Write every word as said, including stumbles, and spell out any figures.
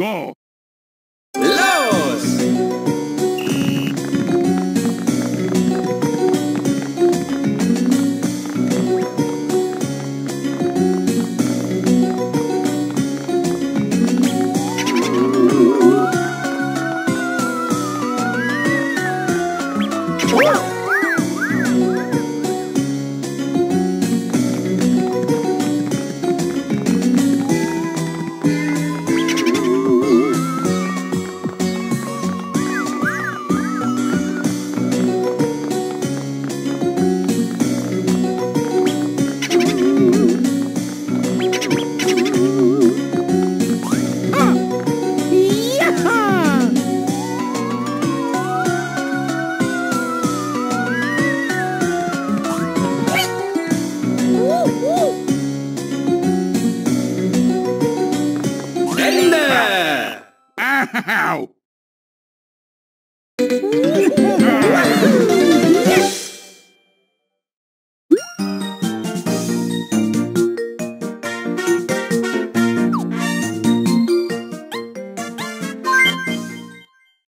go. Los. How?